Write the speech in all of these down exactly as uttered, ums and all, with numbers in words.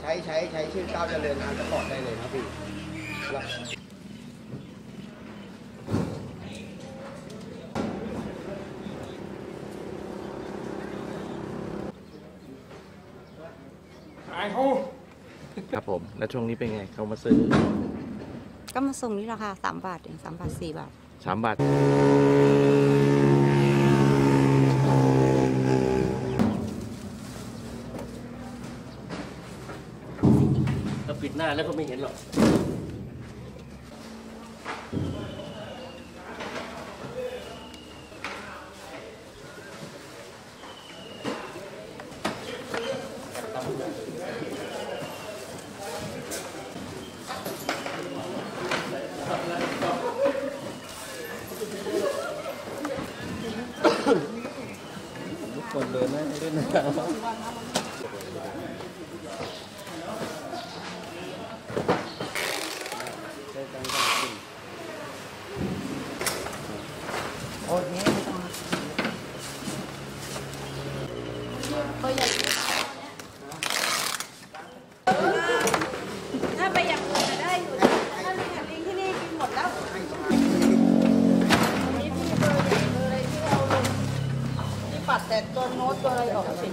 ใช้ใช้ใช้ชื่อก้าวเจริญนามสปอร์ตได้เลยครับพี่ครับผมและช่วงนี้เป็นไงเขามาซื้อก็มาส่งนี่ราคาสามบาทเองสามบาทสี่บาทสามบาทถ้าปิดหน้าแล้วก็ไม่เห็นหรอกคนเดินนะเดินนะครับโอ้ยนี่ประหยัดถ้าประหยัดก็ได้อยู่ถ้าลิงกับลิงที่นี่กินหมดแล้วแต่ตัวโน้ตตัวอะไรออกสิ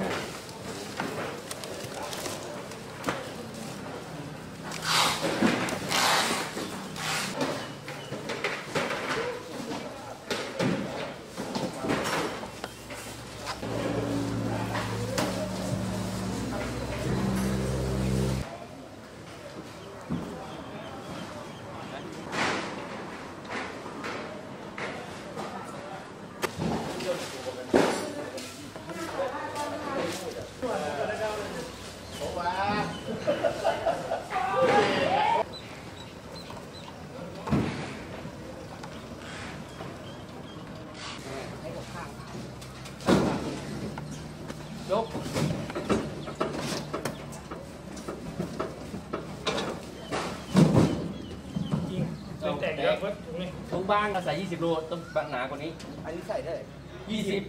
ยกจริงต้องแต่งเยอะเพิ่มถุงนี้ถุงบ้างก็ใส่ยี่สิบโลต้องบางหนากว่านี้อันนี้ใส่ได้ยี่สิบ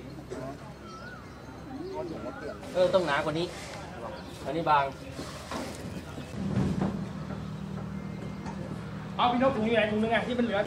เออต้องหนากว่านี้อันนี้บางเอาพี่นกถุงนี้ไหนถุงนึงไงที่มันเหลือ